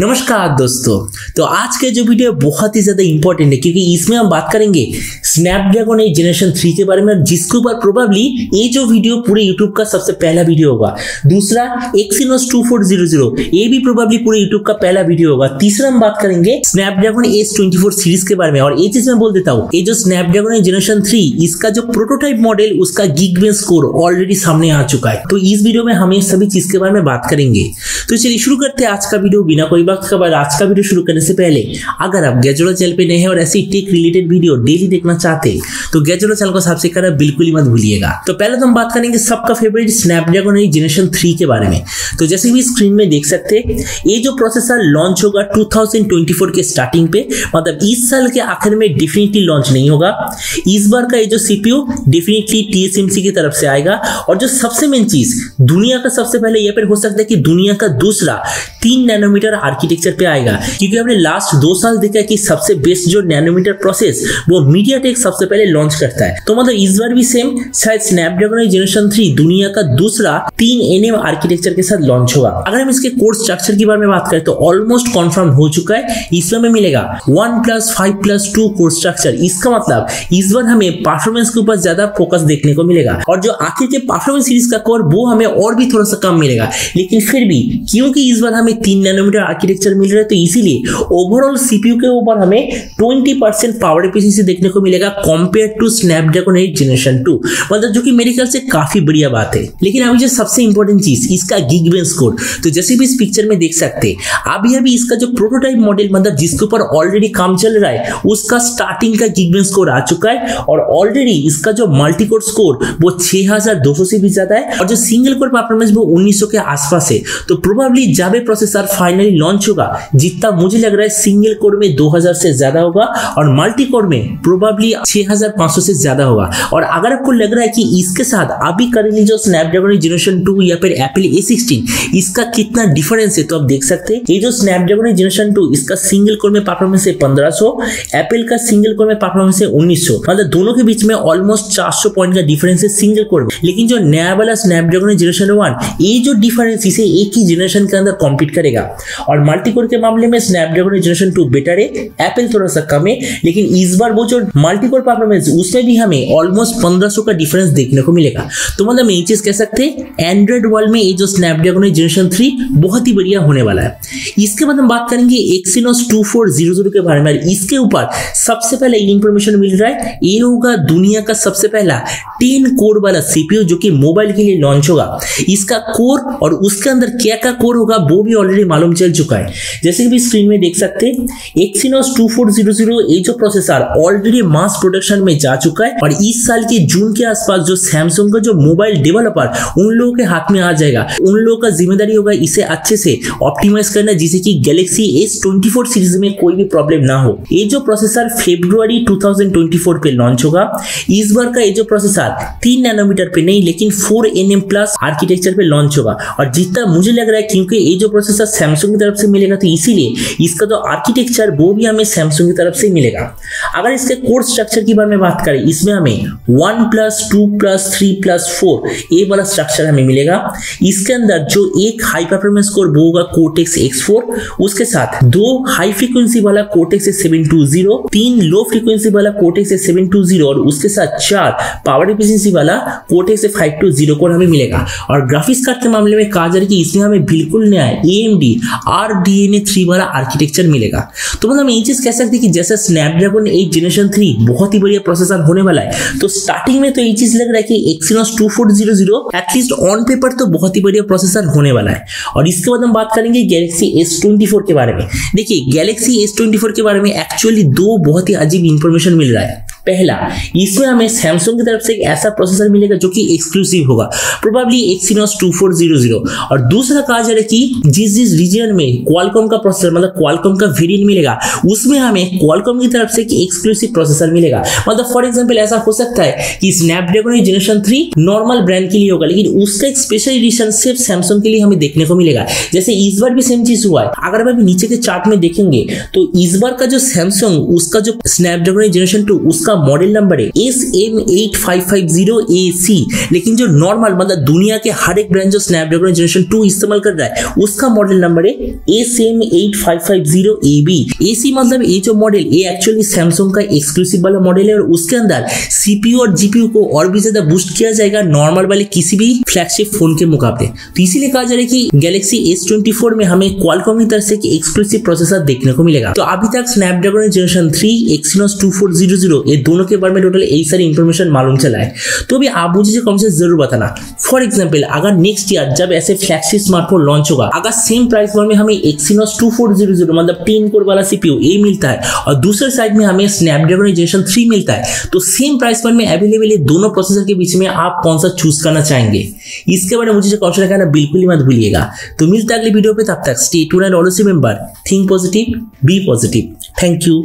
नमस्कार दोस्तों, तो आज के जो वीडियो बहुत ही ज़्यादा इंपॉर्टेंट है क्योंकि इसमें हम बात करेंगे स्नैपड्रैगन जेनरेशन 3 के बारे में, जिसके ऊपर प्रोबेबली ये जो वीडियो पूरे यूट्यूब का सबसे पहला वीडियो होगा। दूसरा एक्सिनोस 2400, ये भी प्रोबेबली पूरे यूट्यूब का पहला वीडियो होगा। तीसरा हम बात करेंगे स्नैपड्रैगन S24 सीरीज के बारे में। और ये चीज मैं बोल देता हूँ, ये जो स्नैपड्रैगन जेनरेशन 3 इसका जो प्रोटोटाइप मॉडल उसका गीकबेंच स्कोर ऑलरेडी सामने आ चुका है, तो इस वीडियो में हम ये सभी चीज के बारे में बात करेंगे। तो चलिए शुरू करते हैं आज का वीडियो। बिना कोई वक्त के बाद आज का वीडियो शुरू करने से पहले अगर आप गैजेट वर्ल्ड चैनल पे नए हैं और ऐसे टेक रिलेटेड वीडियो डेली देखना चाहते हैं तो गैजेट वर्ल्ड चैनल को सब्सक्राइब करना बिल्कुल ही मत भूलिएगा। तो पहले तो हम बात करेंगे सबका फेवरेट स्नैपड्रैगन जेनरेशन 3 के बारे में। तो जैसे भी स्क्रीन में देख सकते हैं, ये जो प्रोसेसर लॉन्च होगा 2024 के स्टार्टिंग पे, मतलब इस साल के आखिर में डेफिनेटली लॉन्च नहीं होगा। इस बार का ये जो सीपीयू डेफिनेटली TSMC की तरफ से आएगा। और जो सबसे मेन चीज, दुनिया का सबसे पहले या फिर हो सकता है कि दुनिया का दूसरा 3 नैनोमीटर आर्किटेक्चर पे आएगा, क्योंकि हमने लास्ट 2 साल देखा कि सबसे बेस्ट जो नैनोमीटर प्रोसेस वो मीडियाटेक सबसे पहले लॉन्च करता है। तो मतलब इस बार भी सेम शायद स्नैपड्रैगन जेनरेशन 3 दुनिया का दूसरा 3nm आर्किटेक्चर के साथ लॉन्च होगा। अगर हम इसके कोर स्ट्रक्चर के बारे में बात करें तो ऑलमोस्ट कंफर्म हो चुका है, इसमें मिलेगा 1+5+2 कोर स्ट्रक्चर। इसका मतलब इस बार हमें परफॉर्मेंस के ऊपर ज्यादा फोकस देखने को मिलेगा और जो आखिर के परफॉर्मेंस सीरीज का कोर वो हमें और भी थोड़ा सा कम मिलेगा, लेकिन फिर भी क्योंकि इस बार हमें 3 नैनोमीटर आर्किटेक्चर मिल रहा है तो इसीलिए ओवरऑल सीपीयू के ऊपर हमें 20% पावर एफिशिएंसी देखने को मिलेगा कंपेयर टू स्नैपड्रैगन जनरेशन 2, मतलब जो कि मेरे ख्याल से काफी बढ़िया बात है। लेकिन अभी जो सबसे इंपॉर्टेंट चीज, इसका गीकबेंच स्कोर। तो जैसे भी इस पिक्चर में देख सकते अभी इसका जो प्रोटोटाइप मॉडल, मतलब जिसके ऊपर ऑलरेडी काम चल रहा है, उसका स्टार्टिंग का गीकबेंच स्कोर आ चुका है और ऑलरेडी इसका जो मल्टीकोर स्कोर वो 6200 से भी ज्यादा है और जो सिंगल कोर परफॉर्मेंस वो 1900 के आसपास है। तो प्रोबेबली जावे प्रोसेसर फाइनली लॉन्च होगा, जितना मुझे लग रहा है सिंगल कोर में 2000 से ज्यादा होगा और मल्टी कोर में प्रोबेबली 6500 से ज्यादा होगा। और अगर आपको लग रहा है कि इसके साथ अभी करेंटली जो स्नैपड्रैगन जनरेशन 2 या फिर एप्पल A16 इसका कितना डिफरेंस है, तो आप देख सकते हैं ये जो स्नैपड्रैगन जनरेशन 2 इसका सिंगल कोर में परफॉर्मेंस है 1500, एप्पल का सिंगल कोर में परफॉर्मेंस है 1900, मतलब दोनों के बीच में ऑलमोस्ट 400 पॉइंट का डिफरेंस है सिंगल कोर में। लेकिन जो नया वाला स्नैपड्रैगन जनरेशन 1 ये जो डिफरेंस इसे एक ही जनरेशन के अंदर कॉम्पीट करेगा। और मल्टीकोर के मामले में स्नैपड्रैगन जनरेशन 2 बेटर है, एप्पल थोड़ा सा कम है, लेकिन इस बार वो जो मल्टीकोर परफॉर्मेंस उसमें भी हमें ऑलमोस्ट 1500 का डिफरेंस देखने को मिलेगा। तो मतलब ये चीज कह सकते हैं एंड्रॉइड वर्ल्ड में ये जो स्नैपड्रैगन जनरेशन 3 बहुत ही बढ़िया होने वाला है। इसके बाद हम बात करेंगे एक्सिनोस 2400 के बारे में। इसके ऊपर सबसे पहले इंफॉर्मेशन मिल रहा है ये होगा दुनिया का सबसे पहला 10 कोर वाला सीपीयू जो कि मोबाइल के लिए लॉन्च होगा। इसका कोर और उसके अंदर क्या का कोर होगा वो भी ऑलरेडी मालूम चल चुका है। जैसे कि स्क्रीन में देख सकते Exynos 2400 ये जो प्रोसेसर ऑलरेडी मास प्रोडक्शन में जा चुका है और इस साल के जून के आसपास जो Samsung का जो मोबाइल डेवलपर उन लोगों के हाथ में आ जाएगा, उन लोगों का जिम्मेदारी होगा इसे अच्छे से ऑप्टिमाइज करना, जिससे कि Galaxy S24 सीरीज में कोई भी प्रॉब्लम ना हो। ये जो प्रोसेसर फरवरी 2024 पे लॉन्च होगा। इस बार का ये जो प्रोसेसर 3 नैनोमीटर पे नहीं लेकिन 4nm प्लस आर्किटेक्चर पे लॉन्च होगा और जितना मुझे लग रहा है क्योंकि ये जो प्रोसेसर Samsung की तरफ से मिलेगा तो इसीलिए इसका जो आर्किटेक्चर वो भी हमें Samsung की तरफ से मिलेगा। अगर इसके कोर स्ट्रक्चर के बारे में बात करें, इसमें हमें 1+2+3+4 ये वाला स्ट्रक्चर हमें मिलेगा। इसके अंदर जो एक हाई परफॉर्मेंस कोर वो होगा Cortex X4, उसके साथ 2 हाई फ्रीक्वेंसी वाला Cortex A720, 3 लो फ्रीक्वेंसी वाला Cortex A720 और उसके साथ 4 पावर एफिशिएंसी वाला Cortex A520 कोर हमें मिलेगा। और ग्राफिक्स कार्ड के मामले में कहा जा रहा है कि इसमें हमें बिल्कुल नया AMD RDNA 3 वाला आर्किटेक्चर मिलेगा। तो मतलब ये चीज कह सकते हैं कि जैसे स्नैपड्रैगन 8 जनरेशन 3 बहुत ही बढ़िया प्रोसेसर होने वाला है, तो स्टार्टिंग में तो ये चीज लग रहा है कि Exynos 2400 एटलीस्ट ऑन पेपर तो बहुत ही बढ़िया प्रोसेसर होने वाला है। और इसके बाद हम बात करेंगे Galaxy S24 के बारे में। देखिए Galaxy S24 के बारे में एक्चुअली 2 बहुत ही अजीब इंफॉर्मेशन मिल रहा है। पहला, इसमें हमें Samsung की तरफ से एक ऐसा प्रोसेसर मिलेगा जो कि एक्सक्लूसिव होगा, प्रोबेबली Exynos 2400। और दूसरा कहा जा रहा है कि जिस रीजन में Qualcomm का प्रोसेसर, मतलब Qualcomm का वेरिएंट मिलेगा, उसमें हमें Qualcomm की तरफ से एक एक्सक्लूसिव प्रोसेसर मिलेगा। मतलब फॉर एग्जांपल ऐसा हो सकता है कि स्नैपड्रैगन जनरेशन 3 नॉर्मल ब्रांड के लिए होगा, लेकिन उसका एक स्पेशल एडिशन सिर्फ Samsung के लिए हमें देखने को मिलेगा। जैसे इस बार भी सेम चीज हुआ है। अगर आप नीचे के चार्ट में देखेंगे तो इस बार का जो Samsung उसका जो स्नैपड्रैगन जनरेशन 2 उसका का मॉडल नंबर है SM8550AC। लेकिन जो नॉर्मल मतलब दुनिया के हर एक ब्रांड जो स्नैपड्रैगन जनरेशन 2 इस्तेमाल कर रहा है उसका मॉडल नंबर है SM8550AB। AC मतलब ये जो मॉडल ये एक्चुअली सैमसंग का एक्सक्लूसिव वाला मॉडल है और उसके अंदर CPU और GPU को और भी ज्यादा बूस्ट किया जाएगा नॉर्मल वाले किसी भी फ्लैगशिप फोन के मुकाबले। तो इसीलिए कहा जा रहा है कि गैलेक्सी S24 में हमें क्वालकॉम की तरफ से एक्सक्लूसिव प्रोसेसर देखने को मिलेगा। तो अभी तक स्नैपड्रैगन जनरेशन 3 एक्सिनोस 2400 ये दोनों के बारे में टोटल यही सारी इंफॉर्मेशन मालूम चला है। तो अभी आप मुझे कमेंट जरूर बताना। फॉर एग्जाम्पल अगर नेक्स्ट ईयर जब ऐसे फ्लैगशिप स्मार्टफोन लॉन्च होगा अगर सेम प्राइस में हमें एक्सिनोस 2400 मतलब 3 कोर वाला सीपीयू ये मिलता है और दूसरे साइड में हमें स्नैपड्रैगन जनरेशन 3 मिलता है तो सेम प्राइस पॉइंट में अवेलेबल ये दोनों प्रोसेसर के बीच में आप कौन सा चूज करना चाहेंगे इसके बारे में मुझे कमेंट करना बिल्कुल ही मत भूलिएगा। तो मिलते हैं अगले वीडियो पे, तब तक stay tuned and always remember think positive be positive. Thank you.